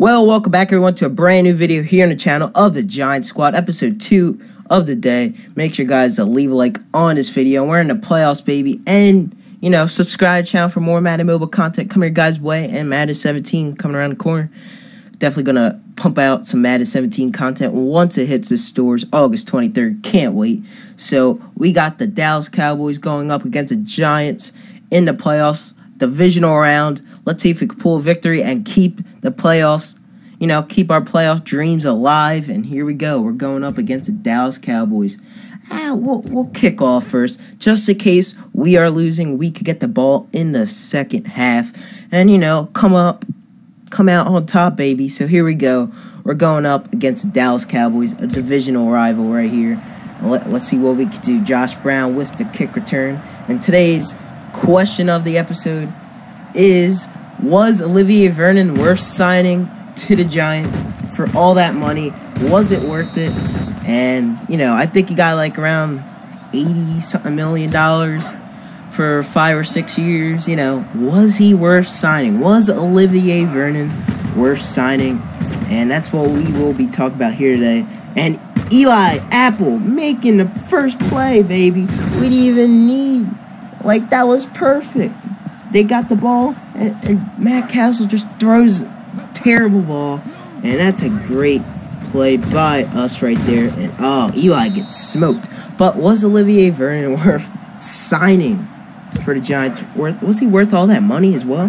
Well, welcome back everyone to a brand new video here on the channel of the Giant Squad, episode 2 of the day. Make sure guys to leave a like on this video. We're in the playoffs, baby, and you know, subscribe to the channel for more Madden mobile content coming your guys' way, and Madden 17 coming around the corner. Definitely gonna pump out some Madden 17 content once it hits the stores August 23rd. Can't wait. So we got the Dallas Cowboys going up against the Giants in the playoffs, divisional round. Let's see if we can pull a victory and keep the playoffs, you know, keep our playoff dreams alive. And here we go. We're going up against the Dallas Cowboys. We'll kick off first, just in case we are losing. We could get the ball in the second half, and you know, come out on top, baby. So here we go. We're going up against the Dallas Cowboys, a divisional rival right here. Let's see what we can do. Josh Brown with the kick return, and today's question of the episode is: was Olivier Vernon worth signing to the Giants for all that money? Was it worth it? And, you know, I think he got like around $80-something million for 5 or 6 years. You know, was he worth signing? Was Olivier Vernon worth signing? And that's what we will be talking about here today. And Eli Apple making the first play, baby. We didn't even need, like, that was perfect. They got the ball, and Matt Castle just throws a terrible ball, and that's a great play by us right there. And oh, Eli gets smoked. But was Olivier Vernon worth signing for the Giants? Was he worth all that money as well?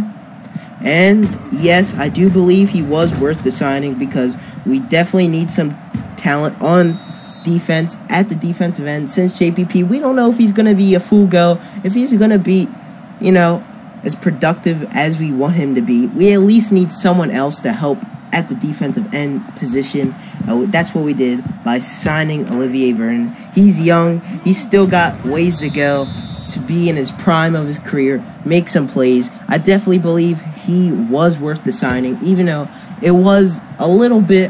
And yes, I do believe he was worth the signing, because we definitely need some talent on defense at the defensive end. Since JPP, we don't know if he's going to be a full go, if he's going to be, you know, as productive as we want him to be. We at least need someone else to help at the defensive end position. That's what we did by signing Olivier Vernon. He's young. He's still got ways to go to be in his prime of his career, make some plays. I definitely believe he was worth the signing, even though it was a little bit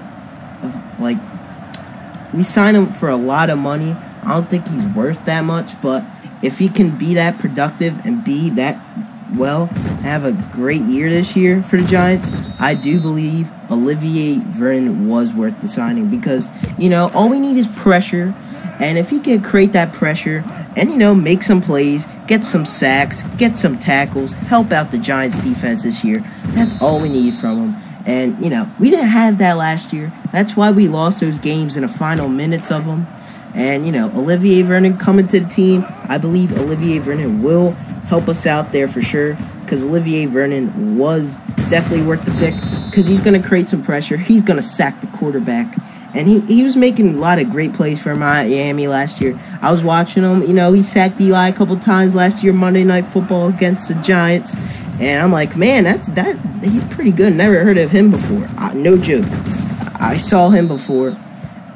of, like, we signed him for a lot of money. I don't think he's worth that much, but if he can be that productive and be that, well, have a great year this year for the Giants, I do believe Olivier Vernon was worth the signing, because, you know, all we need is pressure. And if he can create that pressure and, you know, make some plays, get some sacks, get some tackles, help out the Giants defense this year, that's all we need from him. And, you know, we didn't have that last year. That's why we lost those games in the final minutes of them. And, you know, Olivier Vernon coming to the team, I believe Olivier Vernon will help us out there for sure, because Olivier Vernon was definitely worth the pick, because he's going to create some pressure. He's going to sack the quarterback. And he was making a lot of great plays for Miami last year. I was watching him. You know, he sacked Eli a couple times last year, Monday Night Football against the Giants. And I'm like, man, that he's pretty good. Never heard of him before. No joke. I saw him before,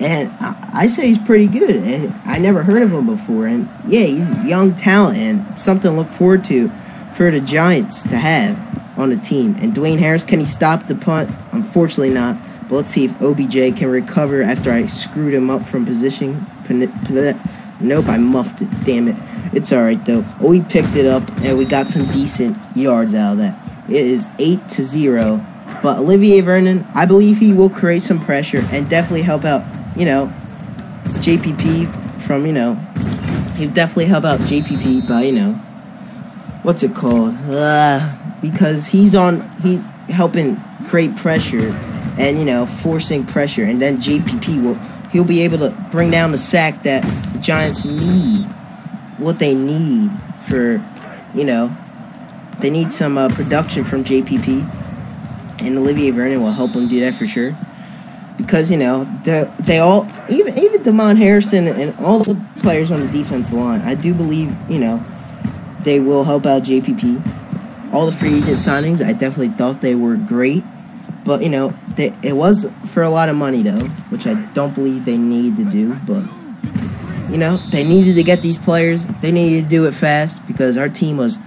and I say he's pretty good, and I never heard of him before. And yeah, he's young talent and something to look forward to for the Giants to have on the team. And Dwayne Harris, can he stop the punt? Unfortunately not, but let's see if OBJ can recover after I screwed him up from position. Nope, I muffed it, damn it. It's alright though. We picked it up, and we got some decent yards out of that. It is 8-0, but Olivier Vernon, I believe he will create some pressure and definitely help out, you know, JPP from, you know, he'd definitely help out JPP by, you know, what's it called? Because he's helping create pressure and, you know, forcing pressure. And then JPP he'll be able to bring down the sack that the Giants need, what they need for, you know, they need some production from JPP. And Olivier Vernon will help him do that for sure. Because, you know, they all, even Damon Harrison and all the players on the defensive line, I do believe, you know, they will help out JPP. All the free agent signings, I definitely thought they were great. But, you know, it was for a lot of money, though, which I don't believe they need to do. But, you know, they needed to get these players. They needed to do it fast, because our team was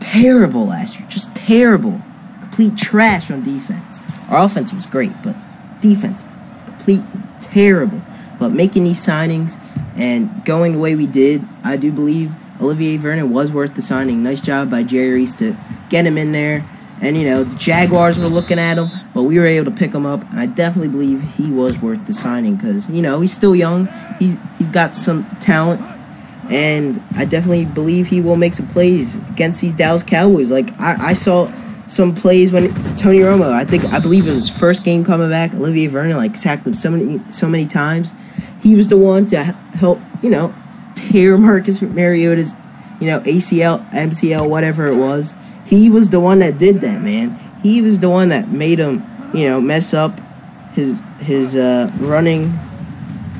terrible last year. Just terrible. Complete trash on defense. Our offense was great, but defense, complete terrible. But making these signings and going the way we did, I do believe Olivier Vernon was worth the signing. Nice job by Jerry Reese to get him in there And, you know, the Jaguars were looking at him, but we were able to pick him up. And I definitely believe he was worth the signing because, you know, he's still young. He's got some talent. And I definitely believe he will make some plays against these Dallas Cowboys. Like, I saw some plays when Tony Romo, I believe it was his first game coming back, Olivier Vernon, like, sacked him so many times. He was the one to help, you know, tear Marcus Mariota's, you know, ACL, MCL, whatever it was. He was the one that did that, man. He was the one that made him, you know, mess up his running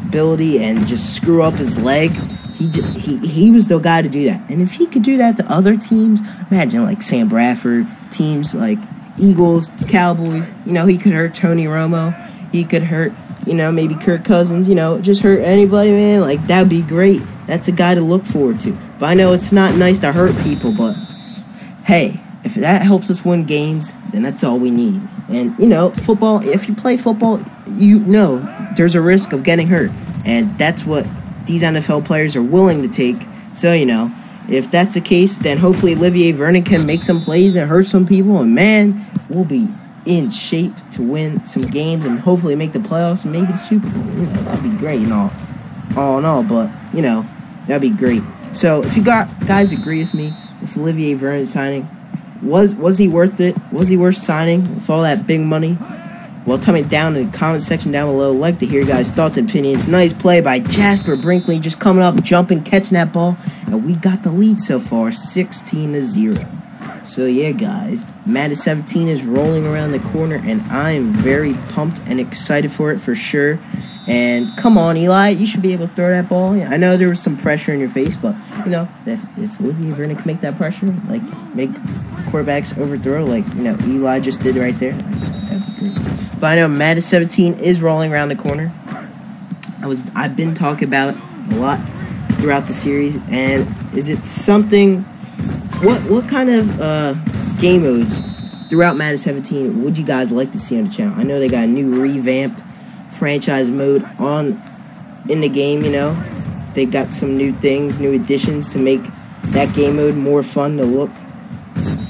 ability and just screw up his leg. He was the guy to do that. And if he could do that to other teams, imagine like Sam Bradford, teams like Eagles, Cowboys. You know, he could hurt Tony Romo. He could hurt, you know, maybe Kirk Cousins. You know, just hurt anybody, man. Like, that would be great. That's a guy to look forward to. But I know it's not nice to hurt people, but hey, if that helps us win games, then that's all we need. And, you know, football, if you play football, you know there's a risk of getting hurt. And that's what these NFL players are willing to take. So, you know, if that's the case, then hopefully Olivier Vernon can make some plays and hurt some people. And, man, we'll be in shape to win some games and hopefully make the playoffs and maybe the Super Bowl. You know, that'd be great and all in all. But, you know, that'd be great. So, if you guys agree with me, if Olivier Vernon signing, was he worth it? Was he worth signing with all that big money? Well, tell me down in the comment section down below. I'd like to hear your guys' thoughts and opinions. Nice play by Jasper Brinkley, just coming up, jumping, catching that ball, and we got the lead so far, 16-0. So yeah, guys, Matt 17 is rolling around the corner, and I'm very pumped and excited for it for sure. And come on, Eli, you should be able to throw that ball. Yeah, I know there was some pressure in your face, but, you know, if Olivier Vernon can make that pressure, like, make quarterbacks overthrow, like, you know, Eli just did right there. But I know Matt 17 is rolling around the corner. I've been talking about it a lot throughout the series, and is it something? What kind of game modes throughout Madden 17 would you guys like to see on the channel? I know they got a new revamped franchise mode in the game, you know. They got some new things, new additions to make that game mode more fun to look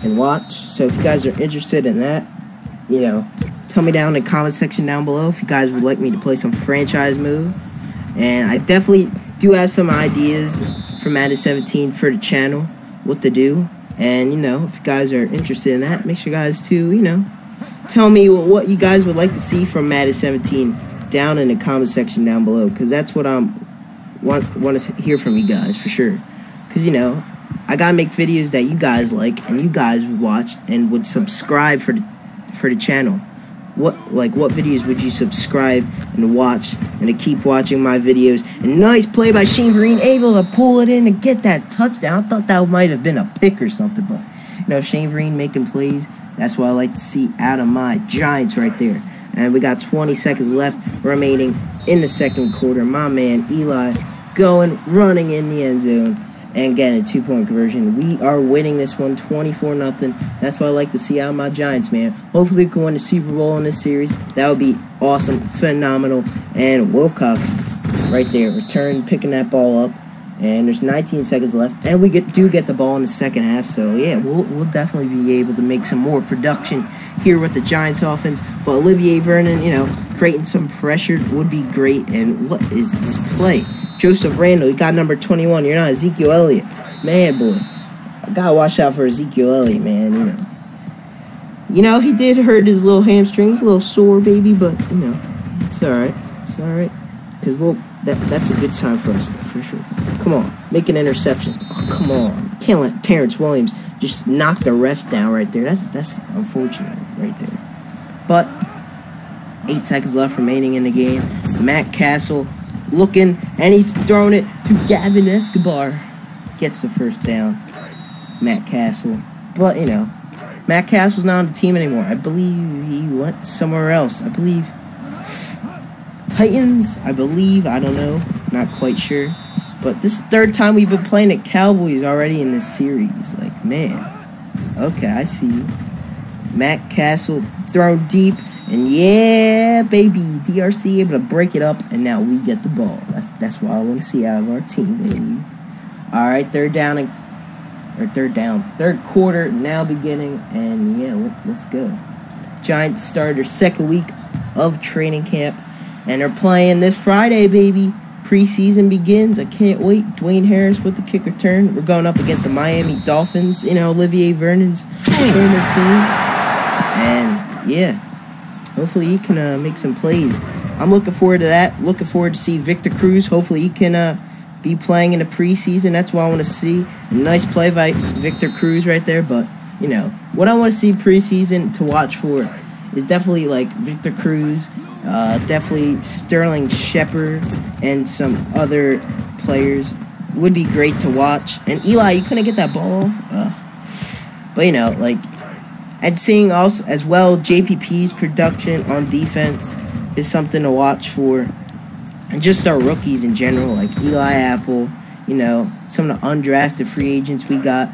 and watch. So if you guys are interested in that, you know, tell me down in the comment section down below if you guys would like me to play some franchise mode. And I definitely do have some ideas for Madden 17 for the channel, what to do. And, you know, if you guys are interested in that, make sure you guys too, you know, tell me what you guys would like to see from Madden 17 down in the comment section down below, because that's what I want to hear from you guys for sure. Because, you know, I gotta make videos that you guys like and you guys would watch and would subscribe for the channel. What videos would you subscribe and watch and to keep watching my videos? And nice play by Shane Vereen, able to pull it in and get that touchdown. I thought that might have been a pick or something, but, you know, Shane Vereen making plays. That's what I like to see out of my Giants right there. And we got 20 seconds left remaining in the second quarter. My man Eli running in the end zone and getting a two-point conversion. We are winning this one 24-0. That's what I like to see out of my Giants, man. Hopefully we can win the Super Bowl in this series. That would be awesome, phenomenal. And Wilcox right there, return, picking that ball up. And there's 19 seconds left, and we do get the ball in the second half. So, yeah, we'll definitely be able to make some more production here with the Giants offense. But Olivier Vernon, you know, creating some pressure would be great. And what is this play? Joseph Randall, you got number 21. You're not Ezekiel Elliott. Man, boy, I got to watch out for Ezekiel Elliott, man, you know. You know, he did hurt his little hamstrings, a little sore, baby, but, you know, it's all right. It's all right, because that's a good sign for us, though, for sure. Come on, make an interception. Oh, come on. Can't let Terrence Williams just knock the ref down right there. That's unfortunate right there. But 8 seconds left remaining in the game. Matt Castle looking, and he's throwing it to Gavin Escobar. Gets the first down, Matt Castle. But, you know, Matt Castle's not on the team anymore. I believe he went somewhere else. I believe Titans, I believe, I don't know, not quite sure. But this is the third time we've been playing the Cowboys already in this series. Like, man, okay, I see you. Matt Castle thrown deep, and yeah, baby, DRC able to break it up, and now we get the ball. That's what I want to see out of our team, baby. All right, third down and or third down. Third quarter now beginning, and yeah, let's go. Giants start their second week of training camp, and they're playing this Friday, baby. Preseason begins. I can't wait. Dwayne Harris with the kick return. We're going up against the Miami Dolphins, you know, Olivier Vernon's former team. And yeah, hopefully he can make some plays. I'm looking forward to that. Looking forward to see Victor Cruz. Hopefully he can be playing in the preseason. That's what I want to see. A nice play by Victor Cruz right there. But, you know, what I want to see preseason to watch for is definitely, like, Victor Cruz, definitely Sterling Shepherd, and some other players. It would be great to watch. And Eli, you couldn't get that ball off. But, you know, like, and seeing also as well JPP's production on defense is something to watch for, and just our rookies in general, like Eli Apple, you know, some of the undrafted free agents we got,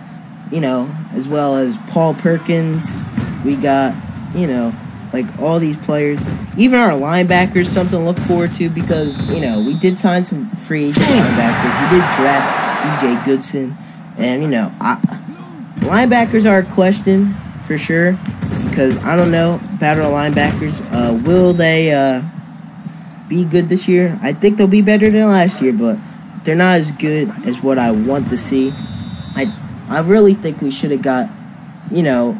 you know, as well as Paul Perkins, we got, you know, like all these players, even our linebackers, something to look forward to because, you know, we did sign some free agent linebackers, we did draft EJ Goodson, and, you know, linebackers are a question for sure. Because I don't know about our linebackers. Will they be good this year? I think they'll be better than last year, but they're not as good as what I want to see. I really think we should have got, you know,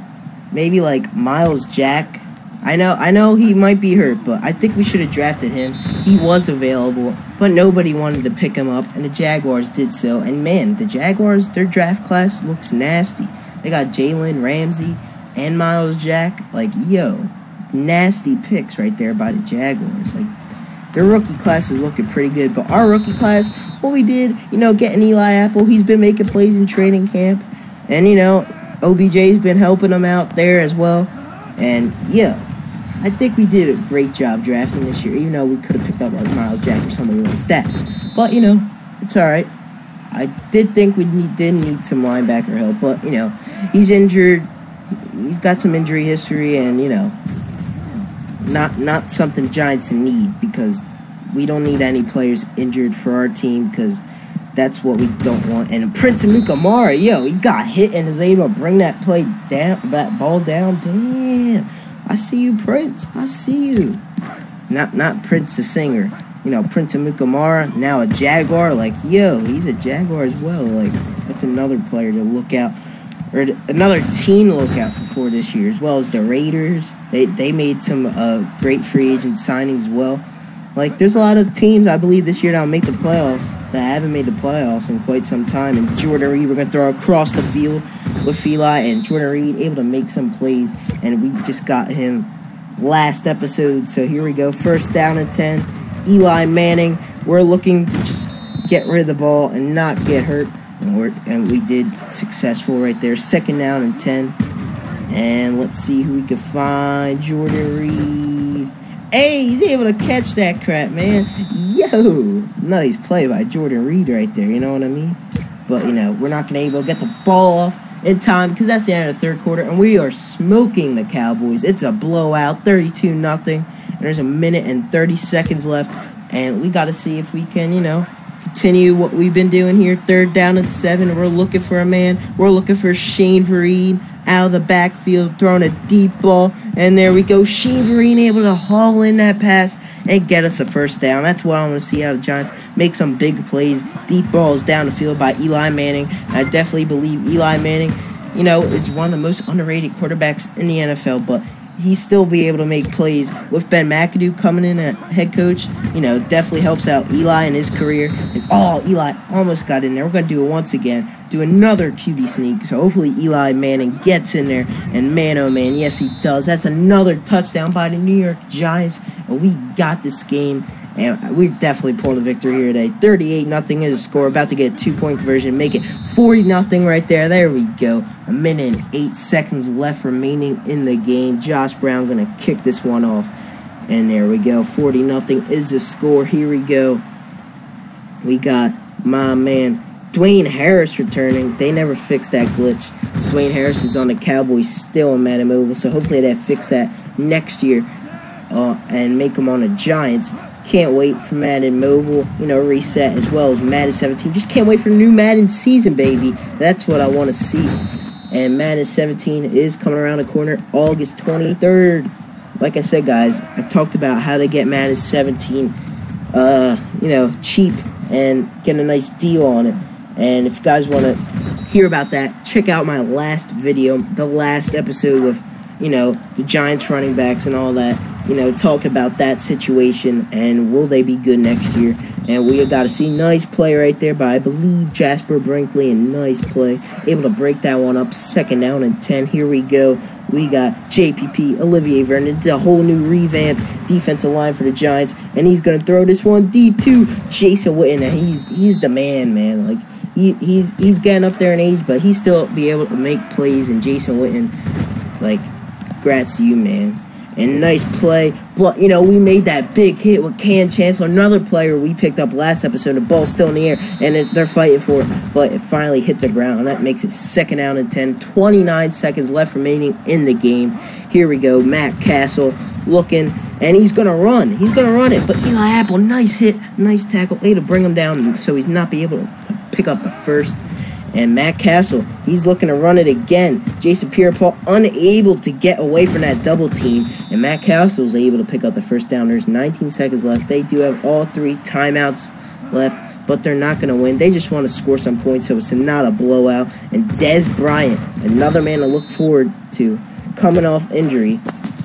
maybe like Miles Jack. I know he might be hurt, but I think we should have drafted him. He was available, but nobody wanted to pick him up, and the Jaguars did so. And man, the Jaguars, their draft class looks nasty. They got Jalen Ramsey and Miles Jack. Like, yo, nasty picks right there by the Jaguars. Like, their rookie class is looking pretty good. But our rookie class, what we did, you know, getting Eli Apple, he's been making plays in training camp. And, you know, OBJ's been helping him out there as well. And, yeah, I think we did a great job drafting this year, even though we could have picked up, like, Miles Jack or somebody like that. But, you know, it's all right. I did think we did need some linebacker help. But, you know, he's injured. He's got some injury history, and, you know, not something Giants need, because we don't need any players injured for our team, because that's what we don't want. And Prince Amukamara, yo, he got hit and was able to bring that play down, that ball down. Damn, I see you, Prince. I see you. Not Prince the singer. You know, Prince Amukamara, now a Jaguar. Like, yo, he's a Jaguar as well. Like, that's another player to look out, or another team to look out for this year, as well as the Raiders. They made some great free agent signings as well. Like, there's a lot of teams, I believe, this year that'll make the playoffs that haven't made the playoffs in quite some time. And Jordan Reed, we're going to throw across the field with Eli, and Jordan Reed able to make some plays. And we just got him last episode, so here we go. First down and 10. Eli Manning, we're looking to just get rid of the ball and not get hurt. And we did successful right there. Second down and 10. And let's see who we can find. Jordan Reed. Hey, he's able to catch that crap, man. Yo. Nice play by Jordan Reed right there. You know what I mean? But, you know, we're not going to be able to get the ball off in time, because that's the end of the third quarter. And we are smoking the Cowboys. It's a blowout. 32-0. And there's a minute and 30 seconds left. And we got to see if we can, you know, continue what we've been doing here. Third down and 7. We're looking for a man. We're looking for Shane Vereen out of the backfield, throwing a deep ball. And there we go. Shane Vereen able to haul in that pass and get us a first down. That's what I want to see out of the Giants. Make some big plays. Deep balls down the field by Eli Manning. I definitely believe Eli Manning, you know, is one of the most underrated quarterbacks in the NFL. But he still be able to make plays with Ben McAdoo coming in at head coach. You know, definitely helps out Eli in his career. And oh, Eli almost got in there. We're going to do it once again. Do another QB sneak. So hopefully Eli Manning gets in there. And man, oh man, yes he does. That's another touchdown by the New York Giants. And we got this game. And we're definitely pulling a victory here today. 38-0 is the score. About to get a two-point conversion. Make it 40-0 right there. There we go. A minute and 8 seconds left remaining in the game. Josh Brown going to kick this one off. And there we go. 40-0 is the score. Here we go. We got my man Dwayne Harris returning. They never fixed that glitch. Dwayne Harris is on the Cowboys still in Madden Mobile. So hopefully they fix that next year and make him on the Giants. Can't wait for Madden Mobile, you know, reset, as well as Madden 17. Just can't wait for the new Madden season, baby. That's what I want to see. And Madden 17 is coming around the corner August 23rd. Like I said, guys, I talked about how to get Madden 17, you know, cheap and get a nice deal on it. And if you guys want to hear about that, check out my last video, the last episode with, you know, the Giants running backs and all that. You know, talk about that situation and will they be good next year. And we got to see nice play right there by, I believe, Jasper Brinkley. And nice play. Able to break that one up. Second down and 10. Here we go. We got JPP, Olivier Vernon. The whole new revamped defensive line for the Giants. And he's going to throw this one deep to Jason Witten. And he's the man, man. Like, he's getting up there in age, but he still be able to make plays. And Jason Witten, like, congrats to you, man. And nice play. But, you know, we made that big hit with Kam Chancellor, another player we picked up last episode. The ball's still in the air, and they're fighting for it. But it finally hit the ground, and that makes it second down and 10. 29 seconds left remaining in the game. Here we go. Matt Castle looking, and he's going to run. He's going to run it. But Eli Apple, nice hit, nice tackle. Way to bring him down so he's not be able to pick up the first. And Matt Castle, he's looking to run it again. Jason Pierre-Paul unable to get away from that double team. And Matt Castle was able to pick up the first down. There's 19 seconds left. They do have all three timeouts left, but they're not going to win. They just want to score some points, so it's not a blowout. And Dez Bryant, another man to look forward to, coming off injury.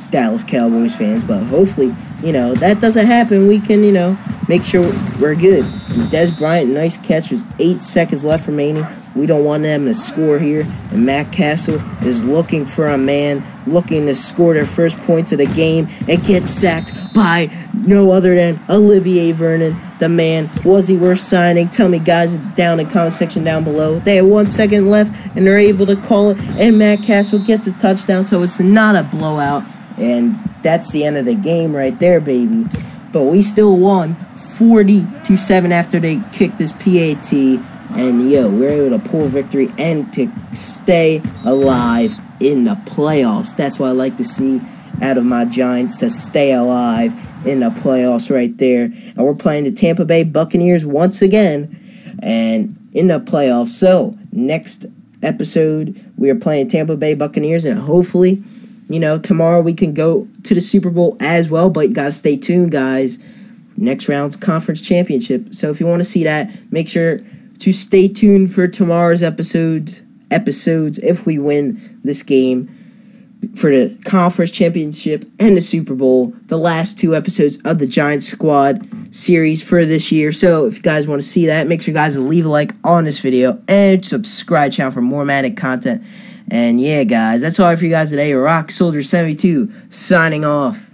Dallas Cowboys fans, but hopefully, you know, that doesn't happen. We can, you know, make sure we're good. And Dez Bryant, nice catch. There's 8 seconds left remaining. We don't want them to score here. And Matt Castle is looking for a man, looking to score their first points of the game, and gets sacked by no other than Olivier Vernon, the man. Was he worth signing? Tell me, guys, down in the comment section down below. They have 1 second left, and they're able to call it. And Matt Castle gets a touchdown, so it's not a blowout. And that's the end of the game right there, baby. But we still won 40-7 after they kicked this PAT. And, yo, we're able to pull victory and to stay alive in the playoffs. That's what I like to see out of my Giants, to stay alive in the playoffs right there. And we're playing the Tampa Bay Buccaneers once again and in the playoffs. So, next episode, we are playing Tampa Bay Buccaneers. And hopefully, you know, tomorrow we can go to the Super Bowl as well. But you got to stay tuned, guys. Next round's conference championship. So, if you want to see that, make sure to stay tuned for tomorrow's episodes if we win this game for the conference championship and the Super Bowl, the last 2 episodes of the Giants Squad series for this year. So if you guys want to see that, make sure you guys leave a like on this video and subscribe channel for more Madden content. And yeah, guys, that's all for you guys today. RockSoldier72 signing off.